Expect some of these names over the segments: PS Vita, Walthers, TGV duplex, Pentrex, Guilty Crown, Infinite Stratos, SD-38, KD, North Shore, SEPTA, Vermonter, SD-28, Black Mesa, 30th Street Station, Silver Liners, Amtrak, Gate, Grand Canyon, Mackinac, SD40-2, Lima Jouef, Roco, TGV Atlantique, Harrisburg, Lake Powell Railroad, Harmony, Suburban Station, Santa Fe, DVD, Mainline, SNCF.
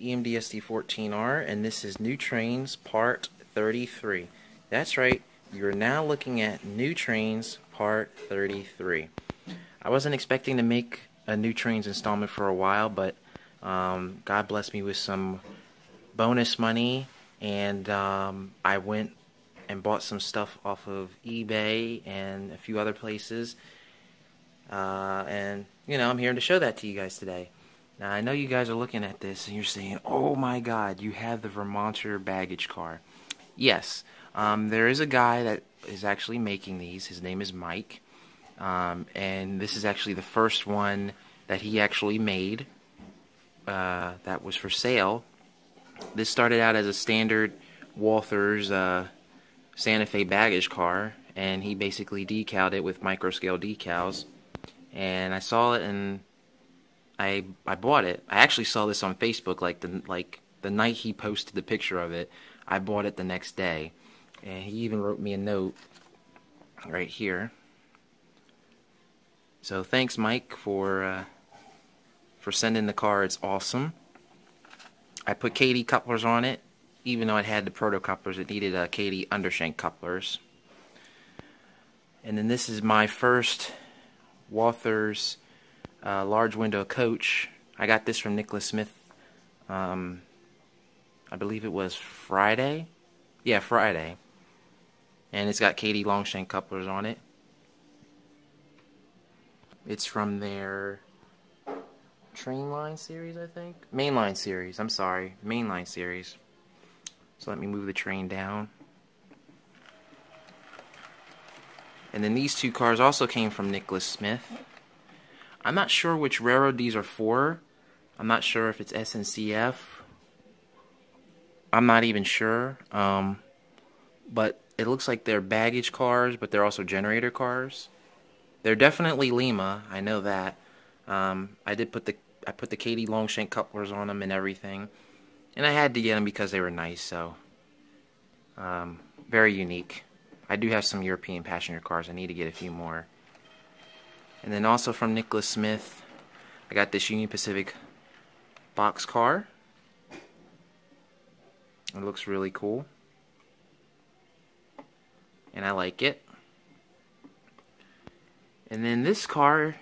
EMDSD-14R, and this is New Trains Part 33. That's right, you're now looking at New Trains Part 33. I wasn't expecting to make a New Trains installment for a while, but God blessed me with some bonus money, and I went and bought some stuff off of eBay and a few other places, and you know, I'm here to show that to you guys today. Now I know you guys are looking at this and you're saying, oh my god, you have the Vermonter baggage car. Yes, there is a guy that is actually making these. His name is Mike, and this is actually the first one that he actually made that was for sale. This started out as a standard Walthers Santa Fe baggage car, and he basically decaled it with microscale decals, and I saw it and I bought it. I actually saw this on Facebook like the night he posted the picture of it. I bought it the next day, and he even wrote me a note right here. So thanks, Mike, for sending the car. It's awesome. I put KD couplers on it, even though it had the proto couplers. It needed a KD undershank couplers. And then this is my first Walthers large window coach. I got this from Nicholas Smith. I believe it was Friday. Yeah, Friday. And it's got KD longshank couplers on it. It's from their train line series, I think. Mainline series. I'm sorry, mainline series. So let me move the train down. And then these two cars also came from Nicholas Smith. I'm not sure which railroad these are for. I'm not sure if it's SNCF. I'm not even sure. But it looks like they're baggage cars, but they're also generator cars. They're definitely Lima, I know that. I put the KD longshank couplers on them and everything, and I had to get them because they were nice. So very unique. I do have some European passenger cars. I need to get a few more. And then also from Nicholas Smith, I got this Union Pacific box car. It looks really cool, and I like it. And then this car,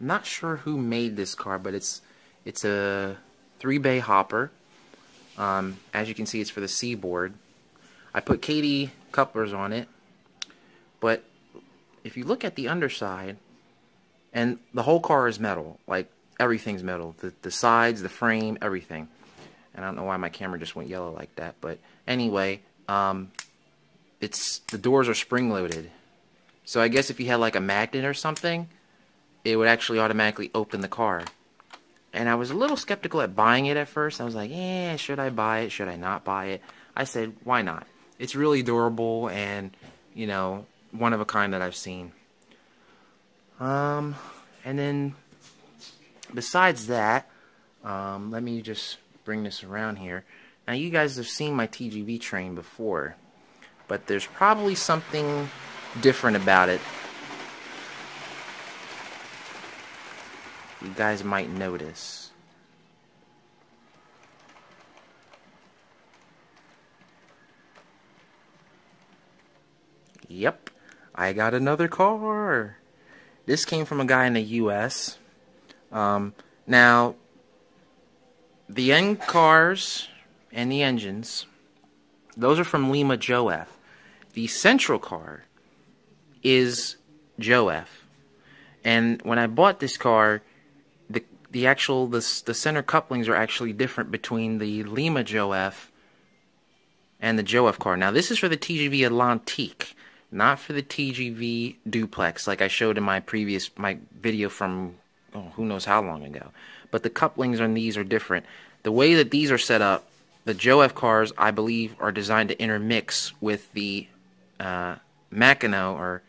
I'm not sure who made this car, but it's a 3-bay hopper. As you can see, it's for the Seaboard. I put KD couplers on it, but if you look at the underside, and the whole car is metal. Like, everything's metal. The sides, the frame, everything. And I don't know why my camera just went yellow like that, but anyway, the doors are spring-loaded. So I guess if you had like a magnet or something, it would actually automatically open the car. And I was a little skeptical at buying it at first. I was like, eh, should I buy it? Should I not buy it? I said, why not? It's really durable and, you know, one of a kind that I've seen. And then, besides that, let me just bring this around here. Now, you guys have seen my TGV train before, but there's probably something different about it you guys might notice. Yep, I got another car. This came from a guy in the U.S. Now, the end cars and the engines, those are from Lima Jouef. The central car is Jouef. And when I bought this car, the center couplings are actually different between the Lima Jouef and the Jouef car. Now this is for the TGV Atlantique, not for the TGV duplex, like I showed in my previous video from who knows how long ago. But the couplings on these are different. The way that these are set up, the Jouef cars, I believe, are designed to intermix with the Mackinac, or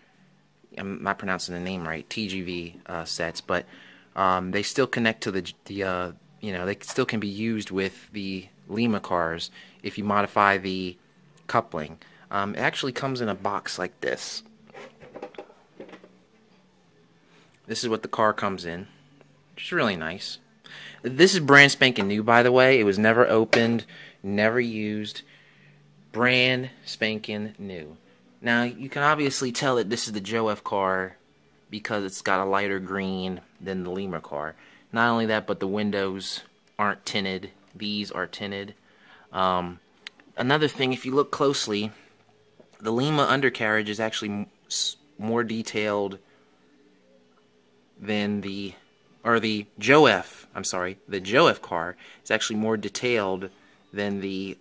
I'm not pronouncing the name right, TGV sets, but they still connect to the you know, they still can be used with the Lima cars if you modify the coupling. It actually comes in a box like this. This is what the car comes in, which is really nice. This is brand spanking new, by the way. It was never opened, never used. Brand spanking new. Now, you can obviously tell that this is the Jouef car because it's got a lighter green than the Lima car. Not only that, but the windows aren't tinted. These are tinted. Another thing, if you look closely, the Lima undercarriage is actually more detailed than the Jouef, I'm sorry, the Jouef car is actually more detailed than the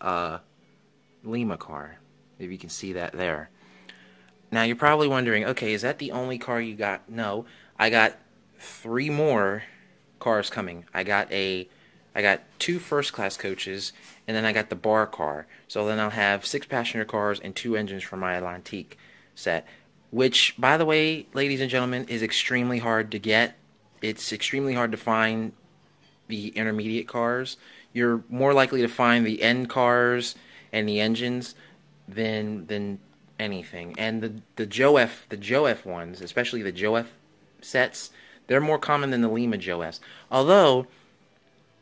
Lima car, if you can see that there. Now you're probably wondering, okay, is that the only car you got? No, I got three more cars coming. I got two first-class coaches, and then I got the bar car. So then I'll have 6 passenger cars and 2 engines for my Atlantique set, which, by the way, ladies and gentlemen, is extremely hard to get. It's extremely hard to find the intermediate cars. You're more likely to find the end cars and the engines than anything. And the Jouef ones, especially the Jouef sets, they're more common than the Lima Jouefs. Although,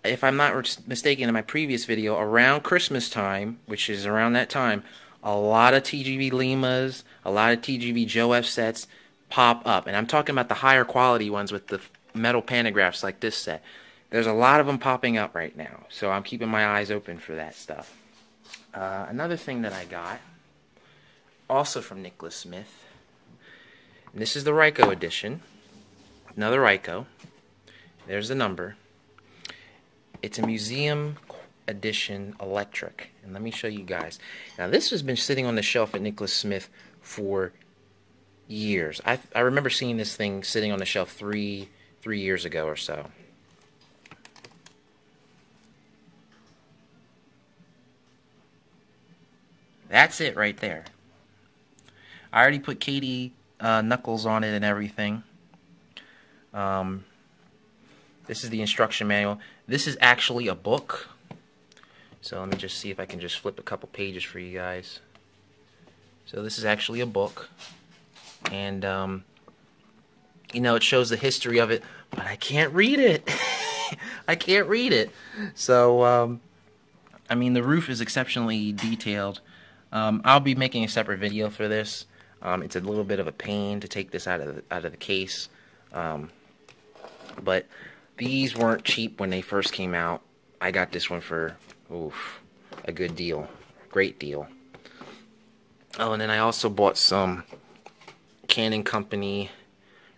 if I'm not mistaken, in my previous video, around Christmas time, which is around that time, a lot of TGV Limas, a lot of TGV Jouef sets pop up. And I'm talking about the higher quality ones with the metal pantographs like this set. There's a lot of them popping up right now, so I'm keeping my eyes open for that stuff. Another thing that I got, also from Nicholas Smith, and this is the Roco edition. Another Roco. There's the number. It's a museum edition electric, and let me show you guys. Now this has been sitting on the shelf at Nicholas Smith for years. I remember seeing this thing sitting on the shelf three years ago or so. That's it right there. I already put KD knuckles on it and everything. This is the instruction manual. This is actually a book. So let me just see if I can just flip a couple pages for you guys. So this is actually a book. And, you know, it shows the history of it, but I can't read it. I can't read it. So, I mean, the roof is exceptionally detailed. I'll be making a separate video for this. It's a little bit of a pain to take this out of the case. But these weren't cheap when they first came out. I got this one for, oof, a good deal. Great deal. Oh, and then I also bought some Canon Company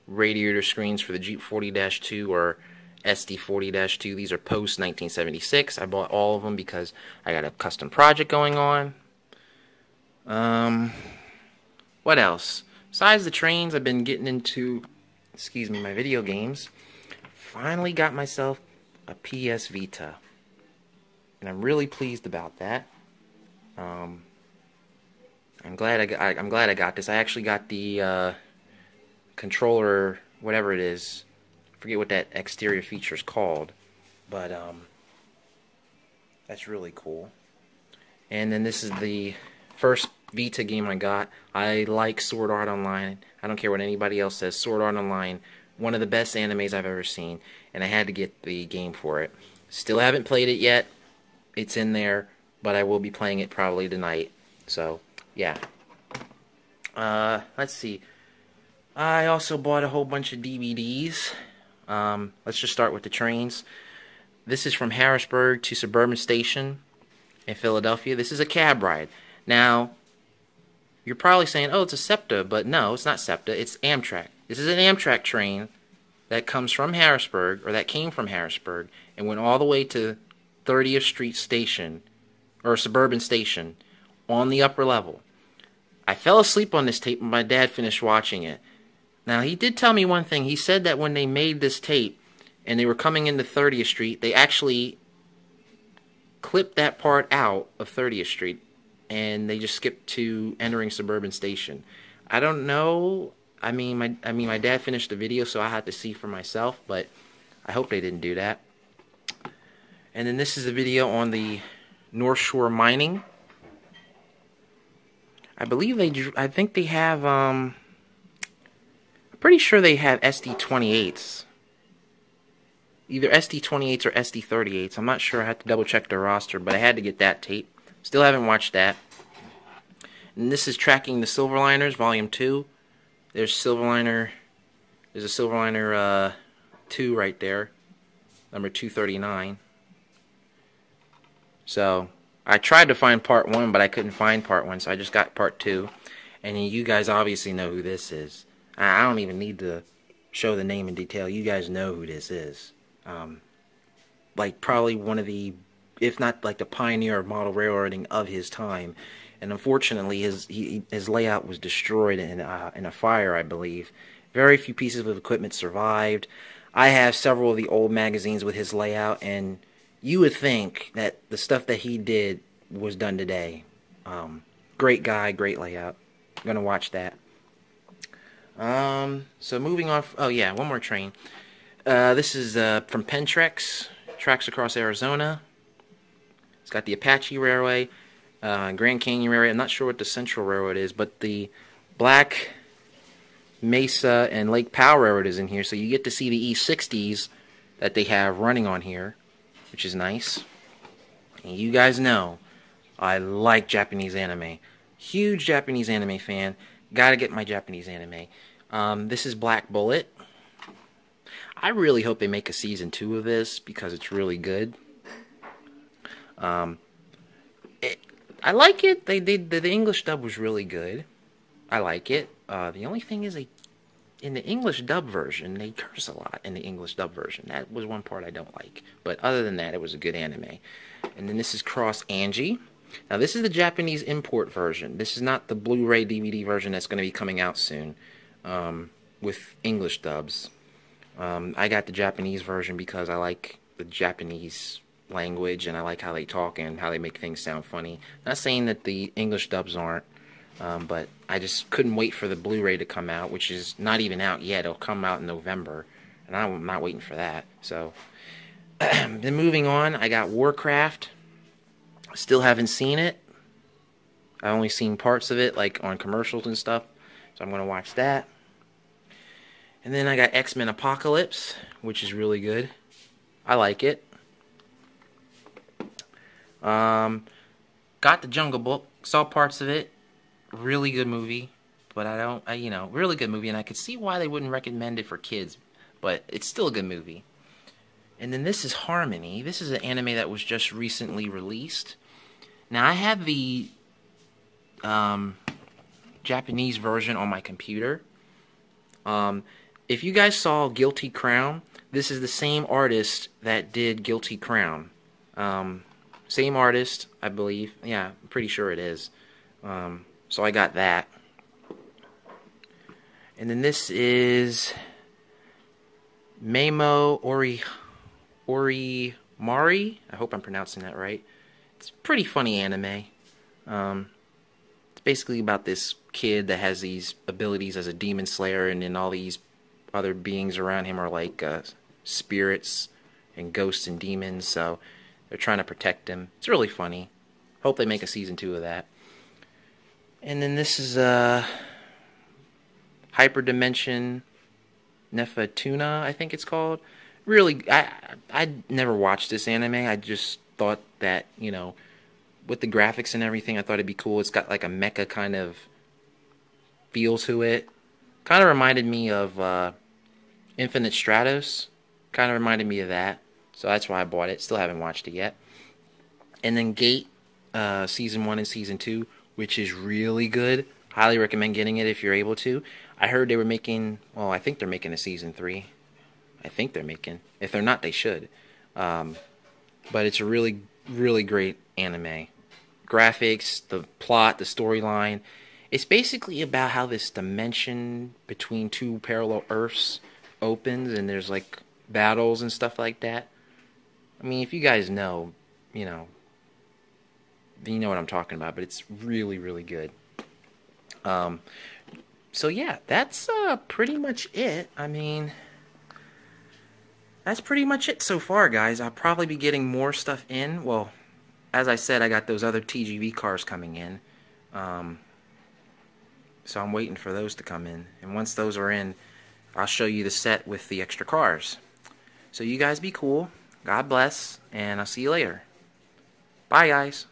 radiator screens for the Jeep 40-2 or SD40-2. These are post-1976. I bought all of them because I got a custom project going on. What else? Besides the trains, I've been getting into, excuse me, my video games. Finally got myself a PS Vita, and I'm really pleased about that. I'm glad I got this. I actually got the controller, whatever it is. I forget what that exterior feature is called, but that's really cool. And then this is the first Vita game I got. I like Sword Art Online. I don't care what anybody else says. Sword Art Online, one of the best animes I've ever seen, and I had to get the game for it. Still haven't played it yet. It's in there, but I will be playing it probably tonight. So, yeah. Let's see. I also bought a whole bunch of DVDs. Let's just start with the trains. This is from Harrisburg to Suburban Station in Philadelphia. This is a cab ride. Now, you're probably saying, oh, it's a SEPTA, but no, it's not SEPTA, it's Amtrak. This is an Amtrak train that comes from Harrisburg, or that came from Harrisburg, and went all the way to 30th Street Station, or Suburban Station, on the upper level. I fell asleep on this tape when my dad finished watching it. Now, he did tell me one thing. He said that when they made this tape, and they were coming into 30th Street, they actually clipped that part out of 30th Street, and they just skipped to entering Suburban Station. I don't know. I mean, my dad finished the video, so I had to see for myself, but I hope they didn't do that. And then this is the video on the North Shore mining. I believe I think they have, I'm pretty sure they have SD-28s. either SD-28s or SD-38s. I'm not sure. I had to double check their roster, but I had to get that tape. Still haven't watched that. And this is tracking the Silver Liners, Volume 2. There's Silver Liner. There's a Silver Liner 2 right there, number 239. So I tried to find Part 1, but I couldn't find Part 1, so I just got Part 2. And you guys obviously know who this is. I don't even need to show the name in detail. You guys know who this is. Like probably one of the, if not like the pioneer of model railroading of his time. And unfortunately, his layout was destroyed in a fire, I believe. Very few pieces of equipment survived. I have several of the old magazines with his layout, and you would think that the stuff that he did was done today. Great guy, great layout. I'm gonna watch that. So moving on. Oh yeah, one more train. This is from Pentrex. Tracks across Arizona. It's got the Apache Railway, Grand Canyon Railway. I'm not sure what the Central Railroad is, but the Black Mesa and Lake Powell Railroad is in here, so you get to see the E60s that they have running on here, which is nice. And you guys know I like Japanese anime. Huge Japanese anime fan. Gotta get my Japanese anime. This is Black Bullet. I really hope they make a season 2 of this because it's really good. I like it. The English dub was really good. I like it. The only thing is, in the English dub version, they curse a lot in the English dub version. That was one part I don't like. But other than that, it was a good anime. And then this is Cross Angie. Now, this is the Japanese import version. This is not the Blu-ray DVD version that's going to be coming out soon with English dubs. I got the Japanese version because I like the Japanese language, and I like how they talk and how they make things sound funny. Not saying that the English dubs aren't. But I just couldn't wait for the Blu-ray to come out, which is not even out yet. It'll come out in November, and I'm not waiting for that. So, then moving on, I got Warcraft. Still haven't seen it. I've only seen parts of it, like on commercials and stuff. So I'm going to watch that. And then I got X-Men Apocalypse, which is really good. I like it. Got the Jungle Book. Saw parts of it. Really good movie, but really good movie, and I could see why they wouldn't recommend it for kids, but it's still a good movie. And then this is Harmony. This is an anime that was just recently released. Now, I have the Japanese version on my computer. If you guys saw Guilty Crown, this is the same artist that did Guilty Crown. Same artist, I believe. Yeah, I'm pretty sure it is. So I got that. And then this is Mamo Orimari. I hope I'm pronouncing that right. It's a pretty funny anime. It's basically about this kid that has these abilities as a demon slayer, and then all these other beings around him are like spirits and ghosts and demons, so they're trying to protect him. It's really funny. Hope they make a season 2 of that. And then this is Hyperdimension Nefertuna, I think it's called. Really, I never watched this anime. I just thought that, you know, with the graphics and everything, I thought it'd be cool. It's got like a mecha kind of feel to it. Kind of reminded me of Infinite Stratos. Kind of reminded me of that. So that's why I bought it. Still haven't watched it yet. And then Gate, Season 1 and Season 2. Which is really good. Highly recommend getting it if you're able to. I heard they were making, well, I think they're making a season 3. I think they're making. If they're not, they should. But it's a really, really great anime. Graphics, the plot, the storyline. It's basically about how this dimension between two parallel Earths opens, and there's like battles and stuff like that. I mean, if you guys know, you know what I'm talking about, but it's really, really good. So yeah, that's pretty much it. I mean, that's pretty much it so far, guys. I'll probably be getting more stuff in. Well, as I said, I got those other TGV cars coming in. So I'm waiting for those to come in. And once those are in, I'll show you the set with the extra cars. So you guys be cool. God bless, and I'll see you later. Bye, guys.